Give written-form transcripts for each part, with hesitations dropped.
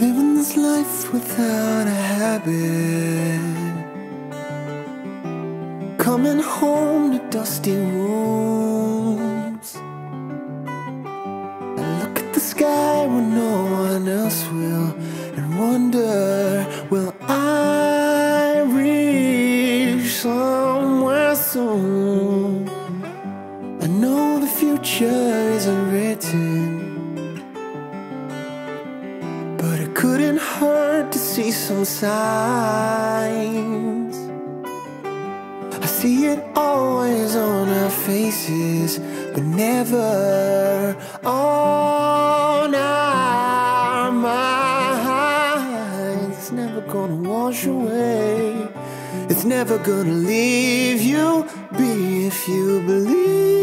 Living this life without a habit, coming home to dusty rooms. I look at the sky when no one else will, and wonder, will I reach somewhere soon? I know the future isn't written, but it couldn't hurt to see some signs. I see it always on our faces, but never on our minds. It's never gonna wash away, it's never gonna leave you be if you believe.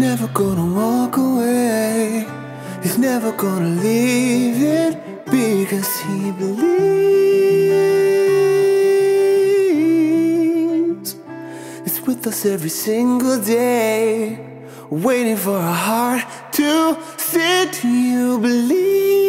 It's never gonna walk away, he's never gonna leave it, because he believes. It's with us every single day, waiting for our heart to fit. You believe.